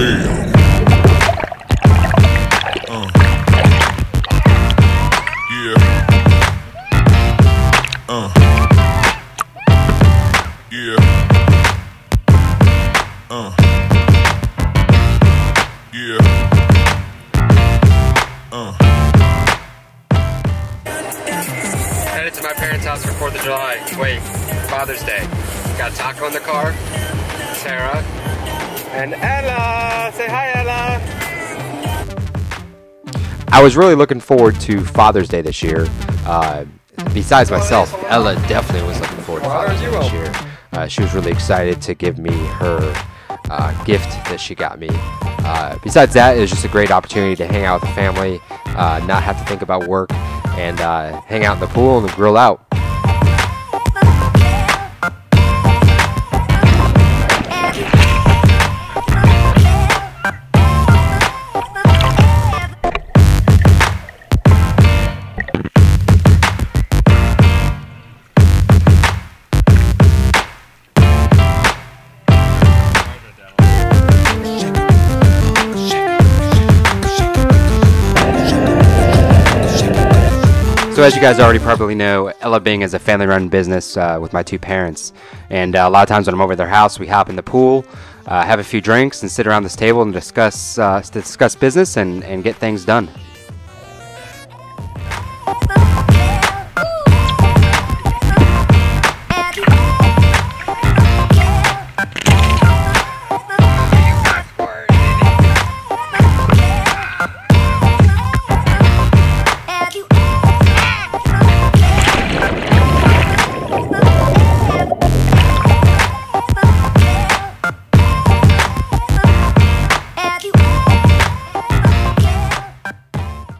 Damn. Yeah. Yeah. Yeah. Headed to my parents' house for 4th of July. Wait, Father's Day. Got Taco in the car, Sarah, and Ella. Say hi, Ella. I was really looking forward to Father's Day this year. Besides myself, Ella definitely was looking forward to Father's Day this year. She was really excited to give me her gift that she got me. Besides that, it was just a great opportunity to hang out with the family, not have to think about work, and hang out in the pool and grill out. So as you guys already probably know, Ella Bing is a family-run business with my two parents, and a lot of times when I'm over at their house, we hop in the pool, have a few drinks, and sit around this table and discuss business and get things done.